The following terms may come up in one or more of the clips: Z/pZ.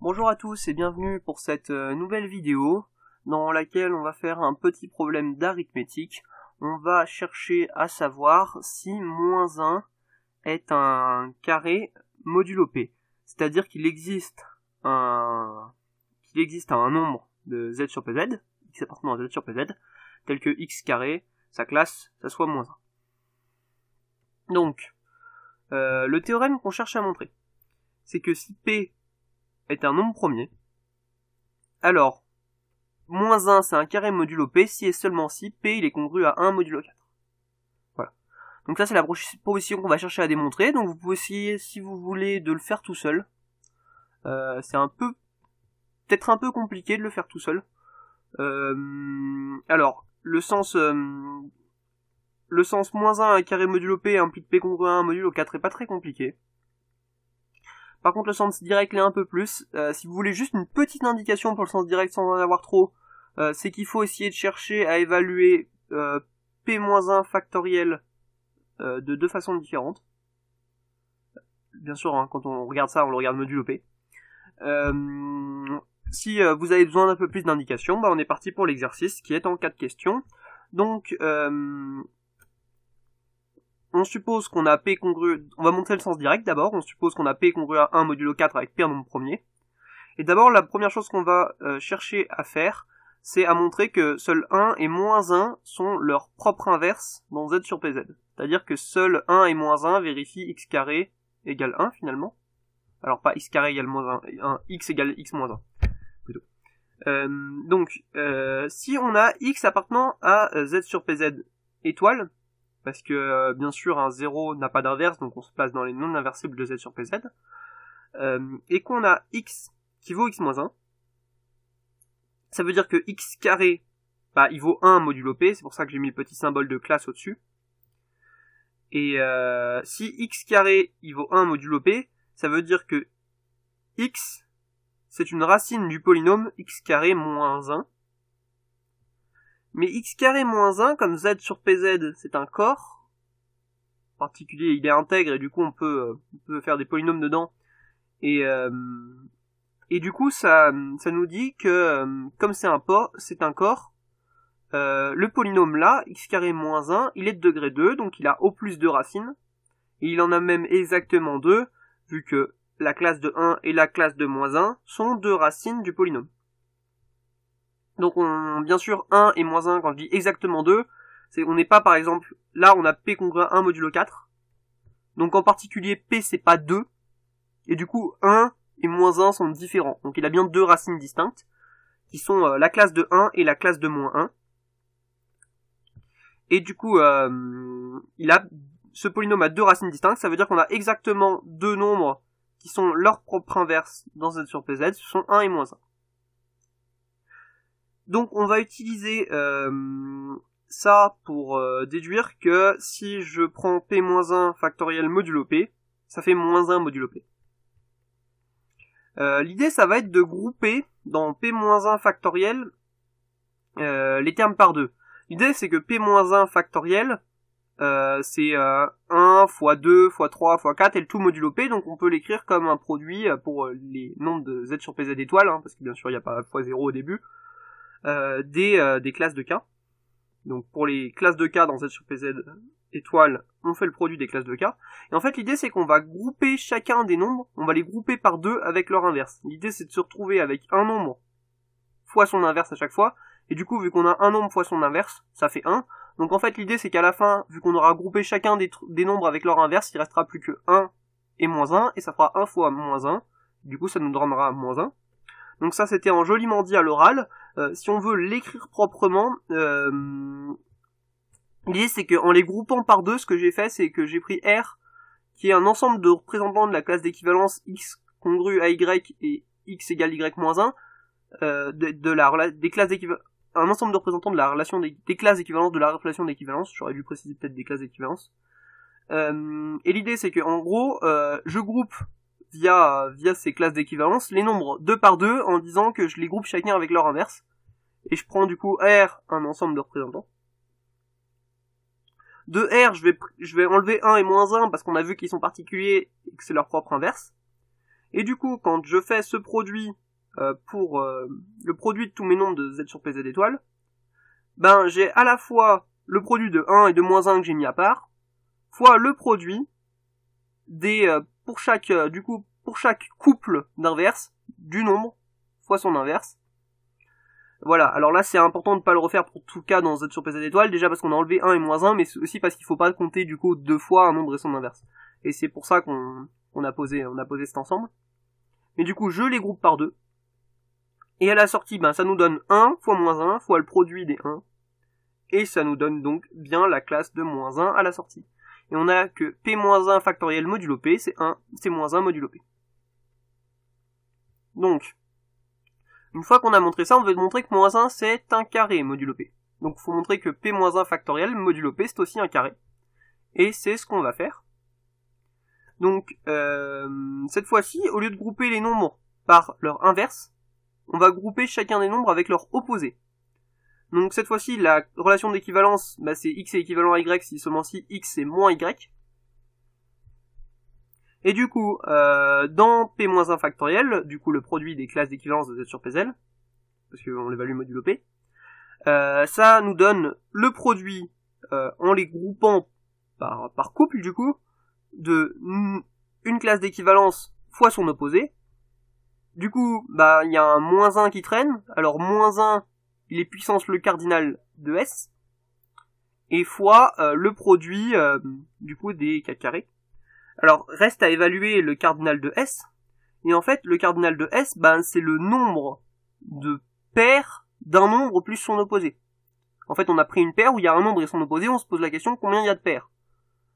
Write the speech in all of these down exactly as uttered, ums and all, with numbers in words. Bonjour à tous et bienvenue pour cette nouvelle vidéo dans laquelle on va faire un petit problème d'arithmétique. On va chercher à savoir si moins un est un carré modulo P. C'est-à-dire qu'il existe un qu'il existe un nombre de Z sur P Z, X appartenant à Z sur P Z, tel que X carré, sa classe, ça soit moins un. Donc, euh, le théorème qu'on cherche à montrer, c'est que si P est un nombre premier, alors moins un c'est un carré modulo P si et seulement si P il est congru à un modulo quatre. Voilà. Donc ça c'est la proposition qu'on va chercher à démontrer, donc vous pouvez essayer si vous voulez de le faire tout seul. Euh, c'est un peu, peut-être un peu compliqué de le faire tout seul. Euh, alors, le sens euh, le sens moins un à carré modulo P implique P congru à un modulo quatre est pas très compliqué. Par contre, le sens direct l'est un peu plus. Euh, si vous voulez juste une petite indication pour le sens direct sans en avoir trop, euh, c'est qu'il faut essayer de chercher à évaluer euh, P moins un factoriel euh, de deux façons différentes. Bien sûr, hein, quand on regarde ça, on le regarde modulo P. Euh, si euh, vous avez besoin d'un peu plus d'indications, bah, on est parti pour l'exercice qui est en quatre questions. Donc, euh, on suppose qu'on a P congru, on va montrer le sens direct d'abord, on suppose qu'on a P congru à un modulo quatre avec P un nombre premier. Et d'abord, la première chose qu'on va euh, chercher à faire, c'est à montrer que seul un et moins un sont leur propre inverse dans Z sur P Z. C'est-à-dire que seul un et moins un vérifient X carré égale un finalement. Alors pas X carré égale moins un, X égale X moins un. Plutôt. Euh, donc, euh, si on a X appartenant à Z sur P Z étoile, parce que, euh, bien sûr, un zéro n'a pas d'inverse, donc on se place dans les non-inversibles de Z sur P Z, euh, et qu'on a X qui vaut X moins un, ça veut dire que X carré, bah, il vaut un modulo P, c'est pour ça que j'ai mis le petit symbole de classe au-dessus, et euh, si X carré, il vaut un modulo P, ça veut dire que X, c'est une racine du polynôme X carré moins un, mais X carré moins un, comme Z sur P Z, c'est un corps, en particulier il est intègre et du coup on peut, on peut faire des polynômes dedans, et, euh, et du coup ça, ça nous dit que comme c'est un, un corps, euh, le polynôme là, X carré moins un, il est de degré deux, donc il a au plus deux racines, et il en a même exactement deux, vu que la classe de un et la classe de moins un sont deux racines du polynôme. Donc on, bien sûr, un et moins un, quand je dis exactement deux, c'est on n'est pas, par exemple, là on a P congru à un modulo quatre, donc en particulier P c'est pas deux, et du coup un et moins un sont différents, donc il a bien deux racines distinctes, qui sont euh, la classe de un et la classe de moins un, et du coup euh, il a ce polynôme a deux racines distinctes, ça veut dire qu'on a exactement deux nombres qui sont leur propre inverse dans Z sur P Z, ce sont un et moins un. Donc on va utiliser euh, ça pour euh, déduire que si je prends P moins un factoriel modulo P, ça fait moins un modulo P. Euh, L'idée ça va être de grouper dans P moins un factoriel euh, les termes par deux. L'idée c'est que P moins un factoriel euh, c'est euh, un fois deux fois trois fois quatre et le tout modulo P, donc on peut l'écrire comme un produit pour les nombres de Z sur P Z étoile, hein, parce que bien sûr il n'y a pas fois zéro au début. Euh, des, euh, des classes de K. Donc pour les classes de K dans Z sur P Z étoile, on fait le produit des classes de K. Et en fait l'idée c'est qu'on va grouper chacun des nombres, on va les grouper par deux avec leur inverse. L'idée c'est de se retrouver avec un nombre fois son inverse à chaque fois, et du coup vu qu'on a un nombre fois son inverse, ça fait un. Donc en fait l'idée c'est qu'à la fin, vu qu'on aura groupé chacun des, des nombres avec leur inverse, il restera plus que un et moins un, et ça fera un fois moins un, du coup ça nous donnera moins un. Donc ça c'était en joliment dit à l'oral. Euh, si on veut l'écrire proprement, euh, l'idée c'est qu'en les groupant par deux, ce que j'ai fait c'est que j'ai pris R, qui est un ensemble de représentants de la classe d'équivalence X congru à Y et X égale Y moins un, euh, de, de la, des classes un ensemble de représentants de la relation des, des classes d'équivalence, de la relation d'équivalence, j'aurais dû préciser peut-être des classes d'équivalence. Euh, et l'idée c'est qu'en gros, euh, je groupe via, via ces classes d'équivalence les nombres deux par deux en disant que je les groupe chacun avec leur inverse. Et je prends du coup R, un ensemble de représentants. De R, je vais, je vais enlever un et moins un parce qu'on a vu qu'ils sont particuliers et que c'est leur propre inverse. Et du coup, quand je fais ce produit euh, pour euh, le produit de tous mes nombres de Z sur P Z étoiles, ben j'ai à la fois le produit de un et de moins un que j'ai mis à part, fois le produit des euh, pour chaque euh, du coup pour chaque couple d'inverse du nombre fois son inverse. Voilà, alors là c'est important de ne pas le refaire pour tout cas dans Z sur P Z étoiles, déjà parce qu'on a enlevé un et moins un, mais aussi parce qu'il faut pas compter du coup deux fois un nombre et son inverse. Et c'est pour ça qu'on on a posé on a posé cet ensemble. Mais du coup je les groupe par deux. Et à la sortie, ben ça nous donne un fois moins un fois le produit des un. Et ça nous donne donc bien la classe de moins un à la sortie. Et on a que P moins un factoriel modulo P, c'est un, c'est moins un modulo P. Donc, une fois qu'on a montré ça, on veut montrer que moins un c'est un carré modulo P. Donc il faut montrer que P moins un factoriel modulo P c'est aussi un carré. Et c'est ce qu'on va faire. Donc, euh, cette fois-ci, au lieu de grouper les nombres par leur inverse, on va grouper chacun des nombres avec leur opposé. Donc cette fois-ci, la relation d'équivalence, bah, c'est x est équivalent à y si seulement si x est moins y. Et du coup, euh, dans P moins un factoriel, du coup le produit des classes d'équivalence de Z sur P Z, parce qu'on l'évalue modulo P, euh, ça nous donne le produit, euh, en les groupant par, par couple du coup, de une classe d'équivalence fois son opposé. Du coup, bah, il y a un moins un qui traîne, alors moins un, il est puissance le cardinal de S, et fois euh, le produit euh, du coup des quatre carrés. Alors, reste à évaluer le cardinal de S, et en fait, le cardinal de S, ben, c'est le nombre de paires d'un nombre plus son opposé. En fait, on a pris une paire où il y a un nombre et son opposé, on se pose la question combien il y a de paires.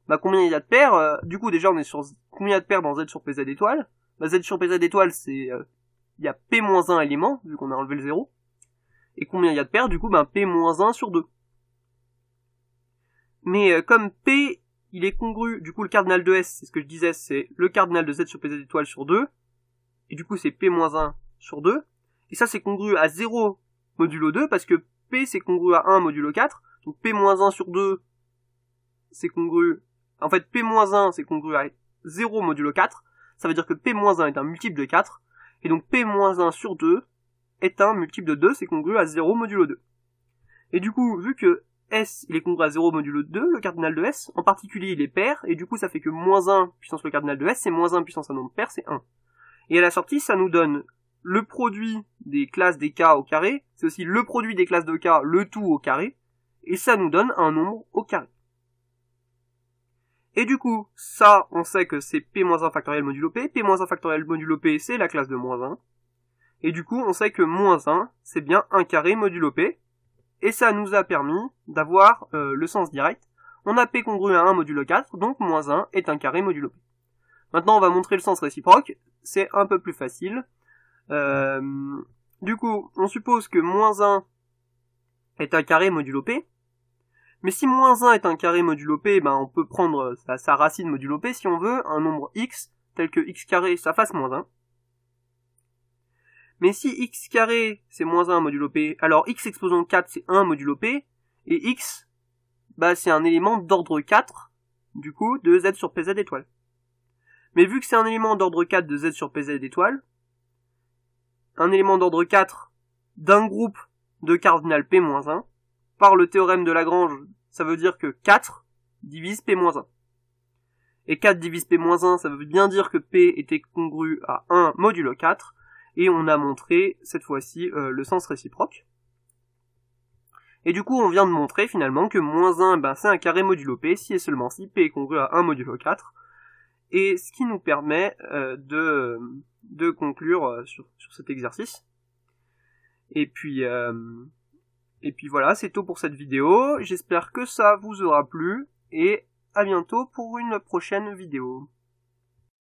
Bah, combien il y a de paires euh, du coup, déjà, on est sur combien il y a de paires dans Z sur P Z étoile. Bah, Z sur P Z étoile, c'est, euh, il y a P moins un éléments, vu qu'on a enlevé le zéro. Et combien il y a de paires, du coup, ben, P moins un sur deux. Mais, euh, comme P, il est congru, du coup, le cardinal de S, c'est ce que je disais, c'est le cardinal de Z sur P Z étoile sur deux. Et du coup, c'est P moins un sur deux. Et ça, c'est congru à zéro modulo deux, parce que P, c'est congru à un modulo quatre. Donc, P moins un sur deux, c'est congru, en fait, P moins un, c'est congru à zéro modulo quatre. Ça veut dire que P moins un est un multiple de quatre, et donc P moins un sur deux est un multiple de deux, c'est congru à zéro modulo deux. Et du coup, vu que S, il est congru à zéro modulo deux, le cardinal de S, en particulier, il est pair, et du coup, ça fait que moins un puissance le cardinal de S, c'est moins un puissance un nombre pair, c'est un. Et à la sortie, ça nous donne le produit des classes des K au carré, c'est aussi le produit des classes de K, le tout au carré, et ça nous donne un nombre au carré. Et du coup, ça, on sait que c'est P moins un factoriel modulo P. P moins un factoriel modulo P, c'est la classe de moins un. Et du coup, on sait que moins un, c'est bien un carré modulo P. Et ça nous a permis d'avoir euh, le sens direct. On a P congru à un modulo quatre, donc moins un est un carré modulo P. Maintenant, on va montrer le sens réciproque. C'est un peu plus facile. Euh, du coup, on suppose que moins un est un carré modulo P. Mais si moins un est un carré modulo P, ben on peut prendre sa, sa racine modulo P si on veut, un nombre x, tel que x carré, ça fasse moins un. Mais si x carré, c'est moins un modulo P, alors x exposant quatre, c'est un modulo P, et x, bah c'est un élément d'ordre quatre, du coup, de Z sur P Z étoile. Mais vu que c'est un élément d'ordre quatre de Z sur P Z étoile, un élément d'ordre quatre d'un groupe de cardinal P moins un, par le théorème de Lagrange, ça veut dire que quatre divise P moins un. Et quatre divise P moins un, ça veut bien dire que P était congru à un modulo quatre, et on a montré, cette fois-ci, euh, le sens réciproque. Et du coup, on vient de montrer, finalement, que moins un, ben, c'est un carré modulo P, si et seulement si P est congru à un modulo quatre, et ce qui nous permet euh, de, de conclure euh, sur, sur cet exercice. Et puis... Euh, Et puis voilà, c'est tout pour cette vidéo, j'espère que ça vous aura plu, et à bientôt pour une prochaine vidéo.